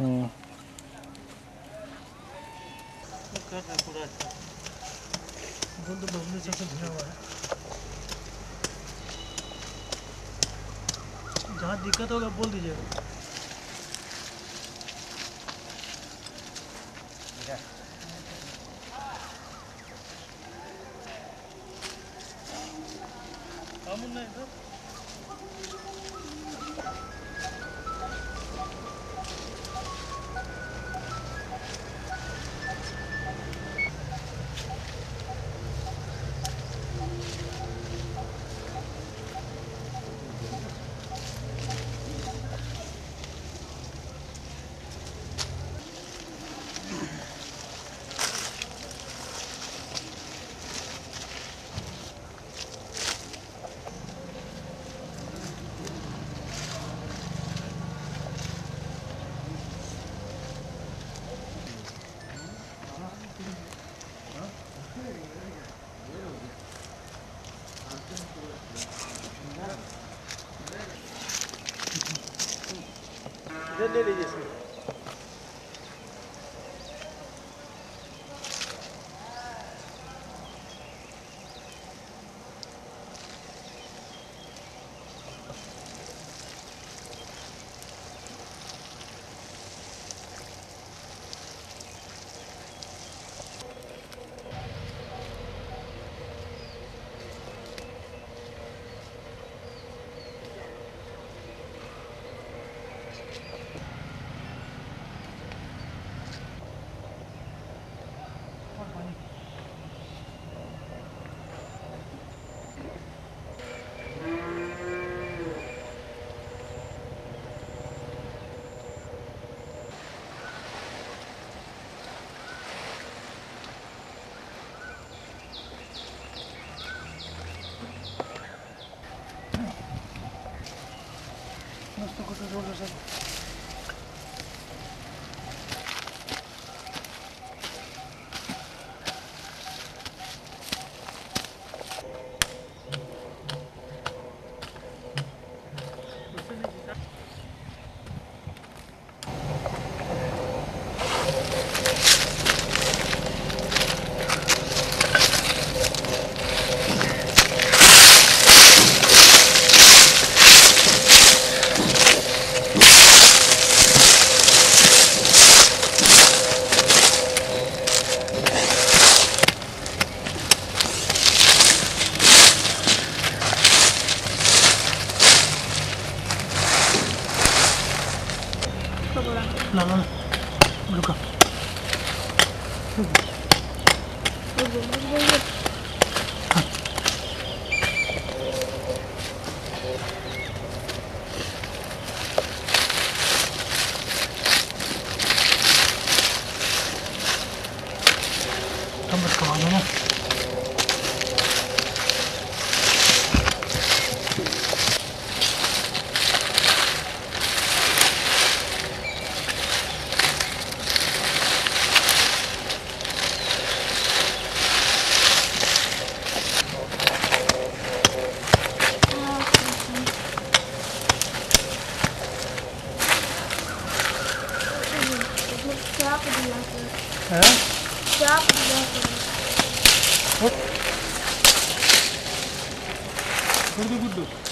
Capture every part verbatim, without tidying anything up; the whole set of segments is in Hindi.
जहाँ दिक्कत होगा बोल दीजिएगा। ले लीजिए इसमें। Good orders in.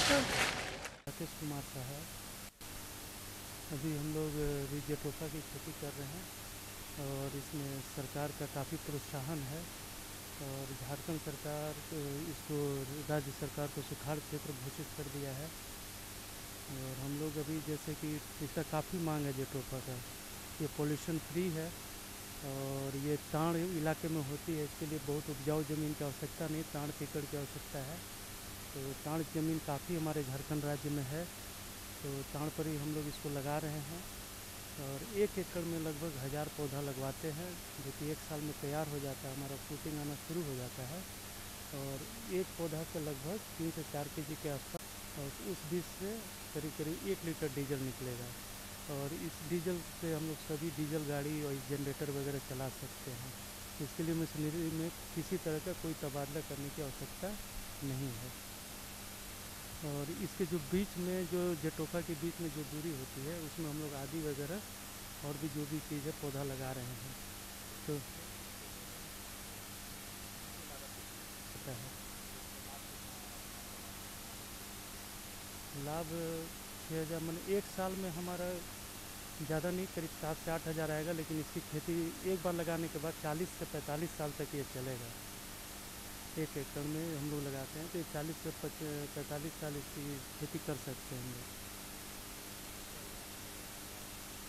Rakesh Kumar साहब, अभी हम लोग जेट्रोफा की खेती कर रहे हैं और इसमें सरकार का काफ़ी प्रोत्साहन है और झारखंड सरकार इसको राज्य सरकार को सुखाड़ क्षेत्र घोषित कर दिया है। और हम लोग अभी जैसे कि इसका काफ़ी मांग है जेट्रोफा का। ये पॉल्यूशन फ्री है और ये ताड़ इलाके में होती है, इसके लिए बहुत उपजाऊ ज़मीन की आवश्यकता नहीं, ताड़ पेकड़ की आवश्यकता है। तो ताड़ ज़मीन काफ़ी हमारे झारखंड राज्य में है, तो ताड़ पर ही हम लोग इसको लगा रहे हैं। और एक एकड़ में लगभग हज़ार पौधा लगवाते हैं, जो कि एक साल में तैयार हो जाता है, हमारा फ्रूटिंग आना शुरू हो जाता है। और एक पौधा से लगभग तीन से चार के जी के आसपास, और उस बीज से करीब करीब एक लीटर डीजल निकलेगा। और इस डीजल से हम लोग सभी डीजल गाड़ी और जनरेटर वगैरह चला सकते हैं। इसके लिए मशीनरी में किसी तरह का कोई तबादला करने की आवश्यकता नहीं है। और इसके जो बीच में जो जेट्रोफा के बीच में जो दूरी होती है, उसमें हम लोग आदि वगैरह और भी जो भी चीज़ है पौधा लगा रहे हैं तो पता है लाभ छः हज़ार मन एक साल में हमारा ज़्यादा नहीं करीब सात से आठ हज़ार आएगा, लेकिन इसकी खेती एक बार लगाने के बाद चालीस से पैंतालीस साल तक ये चलेगा। एक एकड़ में हम लोग लगाते हैं तो चालीस से पैंतालीस साल इसकी खेती कर सकते हैं।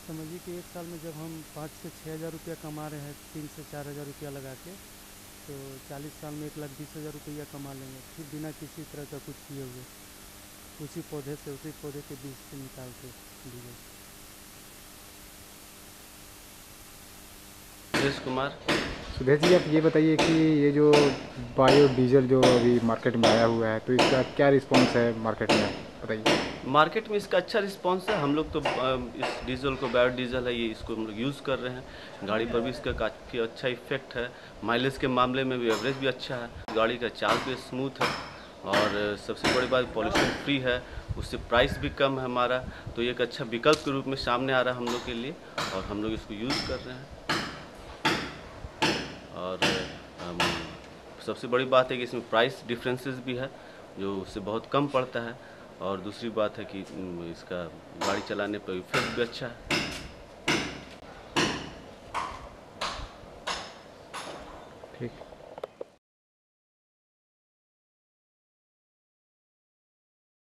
समझिए कि एक साल में जब हम पाँच से छः हज़ार रुपया कमा रहे हैं तीन से चार हज़ार रुपया लगा के, तो चालीस साल में एक लाख बीस हज़ार रुपया कमा लेंगे, फिर बिना किसी तरह का कुछ किए हुए उसी पौधे से उसी पौधे के बीज से निकाल के लिए। सुदेश कुमार। सुदेश जी, आप ये बताइए कि ये जो बायो डीजल जो अभी मार्केट में आया हुआ है तो इसका क्या रिस्पांस है मार्केट में, बताइए। मार्केट में इसका अच्छा रिस्पांस है। हम लोग तो इस डीजल को, बायो डीजल है ये, इसको हम लोग यूज़ कर रहे हैं। गाड़ी पर भी इसका काफ़ी अच्छा इफेक्ट है। माइलेज के मामले में भी एवरेज भी अच्छा है, गाड़ी का चार्ज भी स्मूथ है और सबसे बड़ी बात पॉल्यूशन फ्री है, उससे प्राइस भी कम है हमारा। तो ये एक अच्छा विकल्प के रूप में सामने आ रहा है हम लोग के लिए और हम लोग इसको यूज़ कर रहे हैं। और सबसे बड़ी बात है कि इसमें प्राइस डिफरेंसेस भी है जो उससे बहुत कम पड़ता है, और दूसरी बात है कि इसका गाड़ी चलाने पर इफेक्ट भी अच्छा है।